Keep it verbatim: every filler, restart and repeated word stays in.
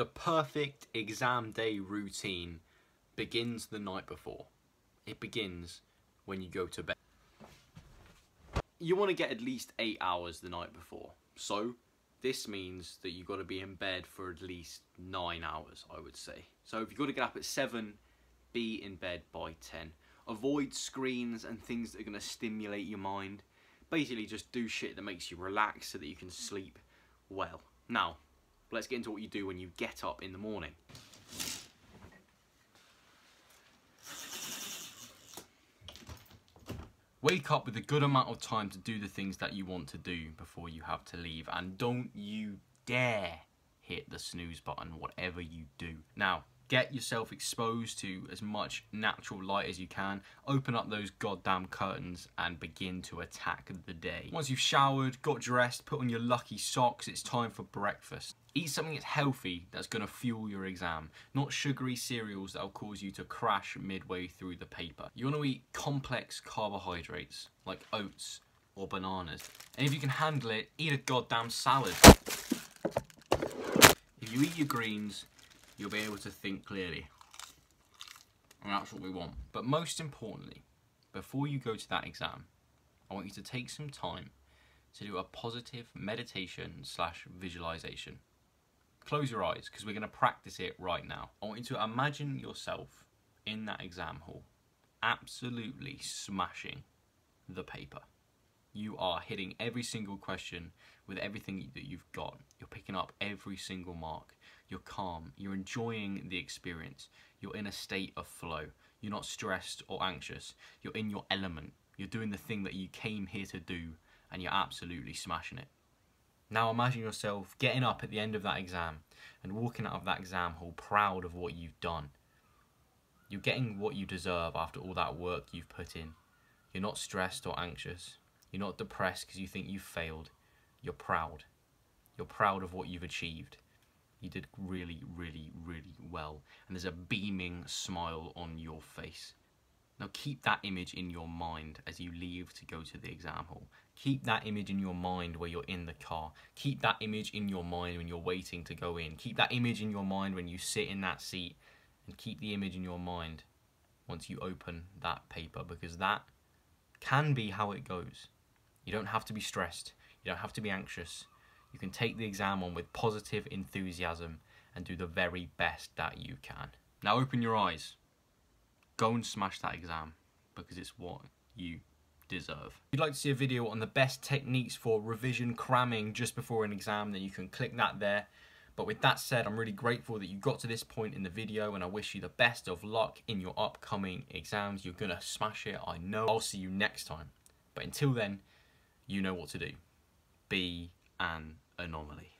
The perfect exam day routine begins the night before. It begins when you go to bed. You want to get at least eight hours the night before. So this means that you've got to be in bed for at least nine hours, I would say. So if you've got to get up at seven, be in bed by ten. Avoid screens and things that are going to stimulate your mind. Basically just do shit that makes you relax so that you can sleep well. Now, let's get into what you do when you get up in the morning. Wake up with a good amount of time to do the things that you want to do before you have to leave, and don't you dare hit the snooze button, whatever you do. Now, get yourself exposed to as much natural light as you can, open up those goddamn curtains and begin to attack the day. Once you've showered, got dressed, put on your lucky socks, it's time for breakfast. Eat something that's healthy that's going to fuel your exam, not sugary cereals that'll cause you to crash midway through the paper. You want to eat complex carbohydrates like oats or bananas, and if you can handle it, eat a goddamn salad. If you eat your greens, you'll be able to think clearly, and that's what we want. But most importantly, before you go to that exam, I want you to take some time to do a positive meditation slash visualization. Close your eyes, because we're going to practice it right now. I want you to imagine yourself in that exam hall, absolutely smashing the paper. You are hitting every single question with everything that you've got. You're picking up every single mark. You're calm. You're enjoying the experience. You're in a state of flow. You're not stressed or anxious. You're in your element. You're doing the thing that you came here to do, and you're absolutely smashing it. Now imagine yourself getting up at the end of that exam and walking out of that exam hall proud of what you've done. You're getting what you deserve after all that work you've put in. You're not stressed or anxious. You're not depressed because you think you've failed. You're proud. You're proud of what you've achieved. You did really, really, really well. And there's a beaming smile on your face. Now keep that image in your mind as you leave to go to the exam hall. Keep that image in your mind where you're in the car. Keep that image in your mind when you're waiting to go in. Keep that image in your mind when you sit in that seat. And keep the image in your mind once you open that paper, because that can be how it goes. You don't have to be stressed. You don't have to be anxious. You can take the exam on with positive enthusiasm and do the very best that you can. Now open your eyes. Go and smash that exam, because it's what you deserve. If you'd like to see a video on the best techniques for revision cramming just before an exam, then you can click that there. But with that said, I'm really grateful that you got to this point in the video, and I wish you the best of luck in your upcoming exams. You're gonna smash it, I know. I'll see you next time. But until then, you know what to do. Be an anomaly.